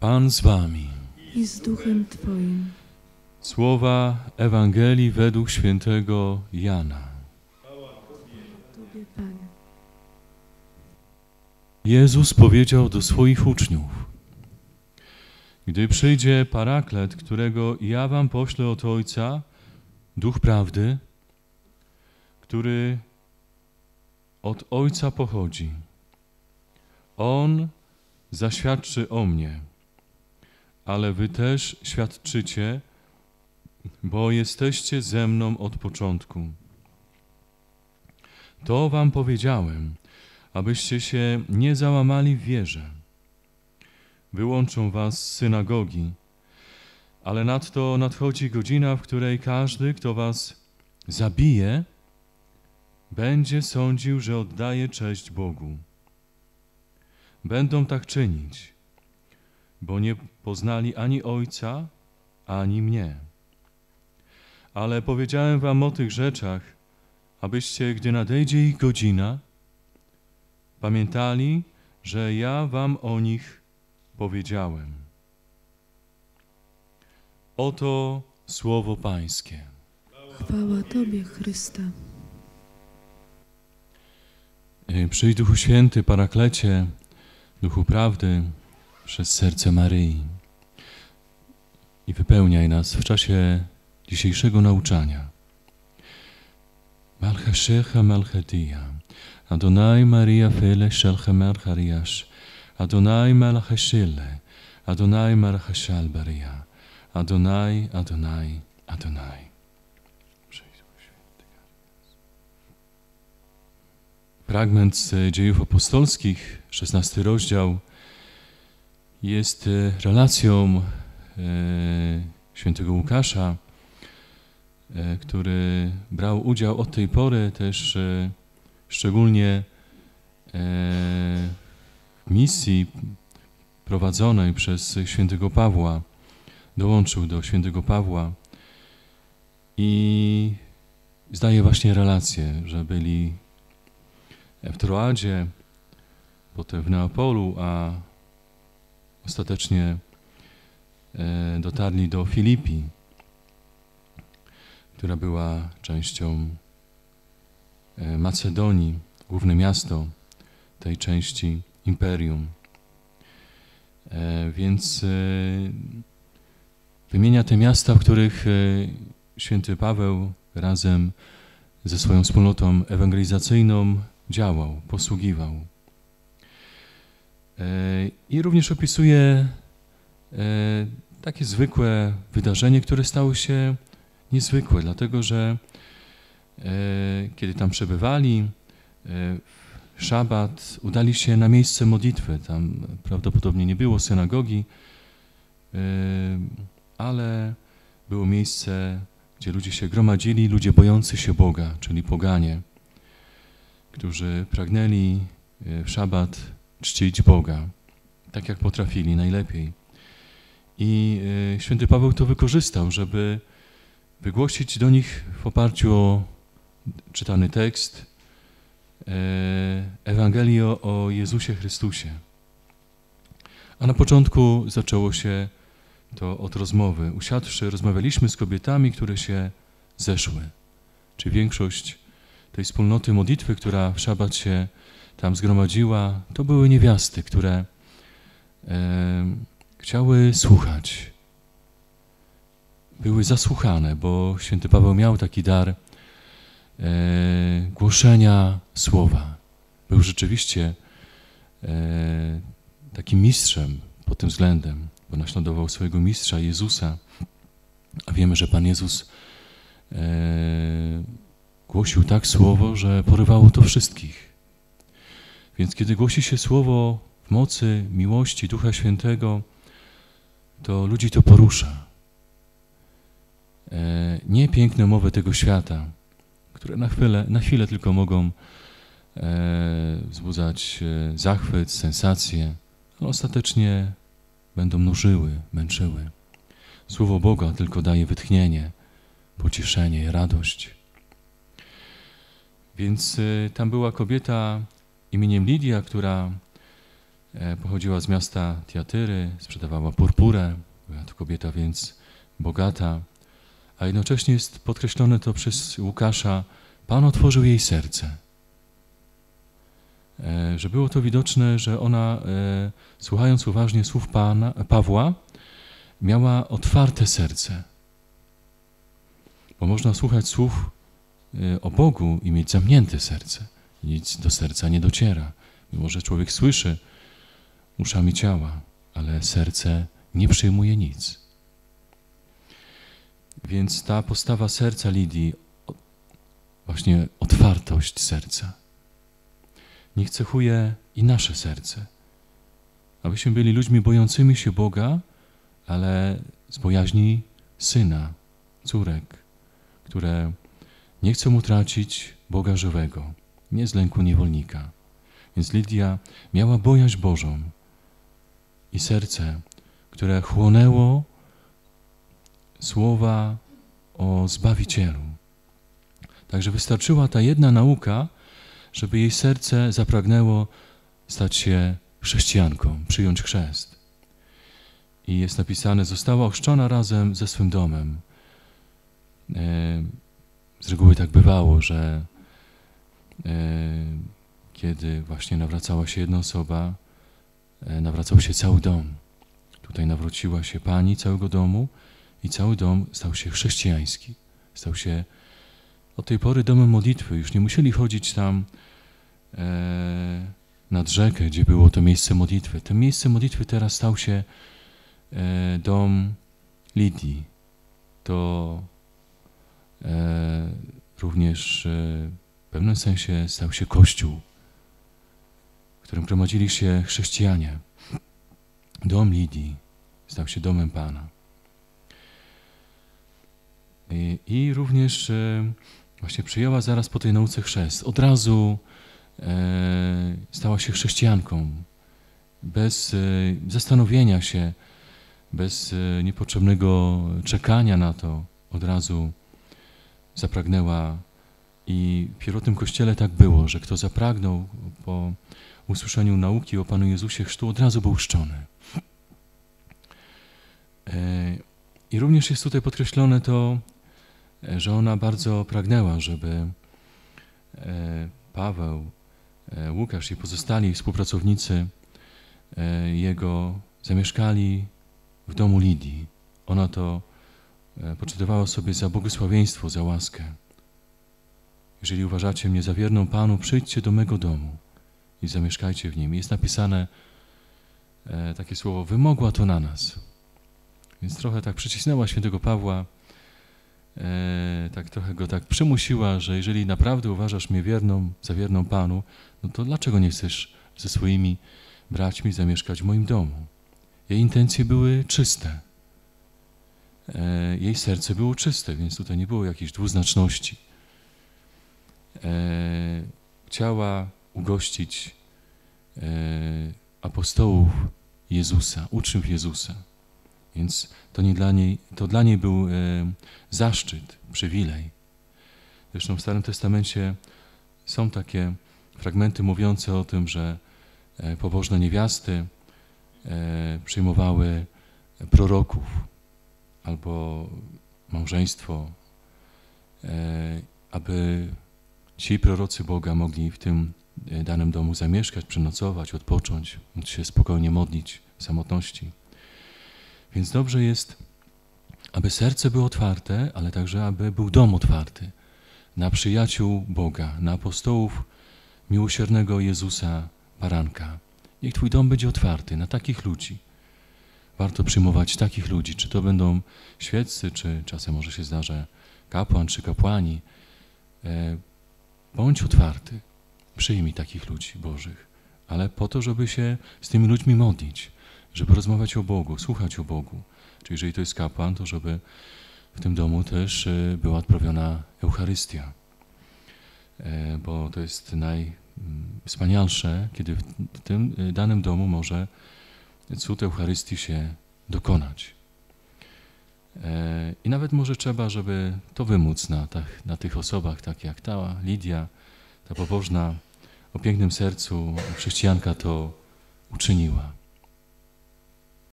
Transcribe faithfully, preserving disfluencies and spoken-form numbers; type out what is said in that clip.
Pan z wami. I z duchem Twoim. Słowa Ewangelii według świętego Jana. Tobie, Panie. Jezus powiedział do swoich uczniów: gdy przyjdzie Paraklet, którego ja wam poślę od Ojca, Duch Prawdy, który od Ojca pochodzi, On zaświadczy o mnie, ale wy też świadczycie, bo jesteście ze mną od początku. To wam powiedziałem, abyście się nie załamali w wierze. Wyłączą was z synagogi, ale nadto nadchodzi godzina, w której każdy, kto was zabije, będzie sądził, że oddaje cześć Bogu. Będą tak czynić, bo nie poznali ani Ojca, ani mnie. Ale powiedziałem wam o tych rzeczach, abyście, gdy nadejdzie ich godzina, pamiętali, że ja wam o nich powiedziałem. Oto słowo Pańskie. Chwała Tobie, Chryste. Przyjdź, Duchu Święty, Paraklecie, Duchu Prawdy, przez serce Maryi i wypełniaj nas w czasie dzisiejszego nauczania. Malchaszecha Malchetia, Adonai Maria Fele Shelchemer Hariasz, Adonai Malchashele, Adonai Malchashal Baria, Adonai, Adonai, Adonai. Fragment z Dziejów Apostolskich, szesnasty rozdział, jest relacją świętego Łukasza, który brał udział od tej pory też szczególnie w misji prowadzonej przez świętego Pawła, dołączył do świętego Pawła i zdaje właśnie relację, że byli w Troadzie, potem w Neapolu, a ostatecznie dotarli do Filipi, która była częścią Macedonii, główne miasto tej części imperium. Więc wymienia te miasta, w których święty Paweł razem ze swoją wspólnotą ewangelizacyjną działał, posługiwał. I również opisuje takie zwykłe wydarzenie, które stało się niezwykłe, dlatego że kiedy tam przebywali, w szabat udali się na miejsce modlitwy. Tam prawdopodobnie nie było synagogi, ale było miejsce, gdzie ludzie się gromadzili, ludzie bojący się Boga, czyli poganie, którzy pragnęli w szabat czcić Boga, tak jak potrafili najlepiej. I święty Paweł to wykorzystał, żeby wygłosić do nich w oparciu o czytany tekst Ewangelii o Jezusie Chrystusie. A na początku zaczęło się to od rozmowy. Usiadłszy, rozmawialiśmy z kobietami, które się zeszły. Czy większość tej wspólnoty modlitwy, która w szabat się tam zgromadziła, to były niewiasty, które e, chciały słuchać. Były zasłuchane, bo święty Paweł miał taki dar e, głoszenia słowa. Był rzeczywiście e, takim mistrzem pod tym względem, bo naśladował swojego mistrza Jezusa. A wiemy, że Pan Jezus e, głosił tak słowo, że porywało to wszystkich. Więc kiedy głosi się słowo w mocy miłości Ducha Świętego, to ludzi to porusza. Nie piękne mowy tego świata, które na chwilę, na chwilę tylko mogą wzbudzać zachwyt, sensację, ale ostatecznie będą nużyły, męczyły. Słowo Boga tylko daje wytchnienie, pocieszenie, radość. Więc tam była kobieta imieniem Lidia, która Pochodziła z miasta Tiatyry, sprzedawała purpurę, była to kobieta więc bogata, a jednocześnie jest podkreślone to przez Łukasza, Pan otworzył jej serce. Że było to widoczne, że ona, słuchając uważnie słów Pana, Pawła, miała otwarte serce. Bo można słuchać słów o Bogu i mieć zamknięte serce. Nic do serca nie dociera. Mimo że człowiek słyszy uszami ciała, ale serce nie przyjmuje nic. Więc ta postawa serca Lidii, właśnie otwartość serca, niech cechuje i nasze serce. Abyśmy byli ludźmi bojącymi się Boga, ale z bojaźni syna, córek, które nie chcą utracić Boga żywego, nie z lęku niewolnika. Więc Lidia miała bojaźń Bożą i serce, które chłonęło słowa o Zbawicielu. Także wystarczyła ta jedna nauka, żeby jej serce zapragnęło stać się chrześcijanką, przyjąć chrzest. I jest napisane, została ochrzczona razem ze swym domem. Z reguły tak bywało, że kiedy właśnie nawracała się jedna osoba, nawracał się cały dom. Tutaj nawróciła się pani całego domu i cały dom stał się chrześcijański. Stał się od tej pory domem modlitwy. Już nie musieli chodzić tam nad rzekę, gdzie było to miejsce modlitwy. To miejsce modlitwy teraz stał się dom Lidii. To również w pewnym sensie stał się kościół, w którym gromadzili się chrześcijanie. Dom Lidii stał się domem Pana. I, i również właśnie przyjęła zaraz po tej nauce chrzest. Od razu stała się chrześcijanką, bez zastanowienia się, bez niepotrzebnego czekania na to, od razu zapragnęła. I w pierwotnym Kościele tak było, że kto zapragnął po usłyszeniu nauki o Panu Jezusie chrztu, od razu był chrzczony. I również jest tutaj podkreślone to, że ona bardzo pragnęła, żeby Paweł, Łukasz i pozostali współpracownicy jego zamieszkali w domu Lidii. Ona to poczytywała sobie za błogosławieństwo, za łaskę. Jeżeli uważacie mnie za wierną Panu, przyjdźcie do mego domu i zamieszkajcie w nim. Jest napisane takie słowo, wymogła to na nas. Więc trochę tak przycisnęła świętego Pawła, tak trochę go tak przymusiła, że jeżeli naprawdę uważasz mnie wierną, za wierną Panu, no to dlaczego nie chcesz ze swoimi braćmi zamieszkać w moim domu? Jej intencje były czyste. Jej serce było czyste, więc tutaj nie było jakiejś dwuznaczności. Chciała ugościć apostołów Jezusa, uczniów Jezusa. Więc to, nie dla niej, to dla niej był zaszczyt, przywilej. Zresztą w Starym Testamencie są takie fragmenty mówiące o tym, że pobożne niewiasty przyjmowały proroków albo małżeństwo, aby ci prorocy Boga mogli w tym danym domu zamieszkać, przenocować, odpocząć, móc się spokojnie modlić w samotności. Więc dobrze jest, aby serce było otwarte, ale także aby był dom otwarty na przyjaciół Boga, na apostołów miłosiernego Jezusa Baranka. Niech Twój dom będzie otwarty na takich ludzi. Warto przyjmować takich ludzi, czy to będą świeccy, czy czasem może się zdarza kapłan, czy kapłani. Bądź otwarty, przyjmij takich ludzi Bożych, ale po to, żeby się z tymi ludźmi modlić, żeby rozmawiać o Bogu, słuchać o Bogu. Czyli jeżeli to jest kapłan, to żeby w tym domu też była odprawiona Eucharystia, bo to jest najwspanialsze, kiedy w tym danym domu może cud Eucharystii się dokonać. I nawet może trzeba, żeby to wymóc na, na tych osobach, tak jak ta Lidia, ta pobożna, o pięknym sercu chrześcijanka, to uczyniła.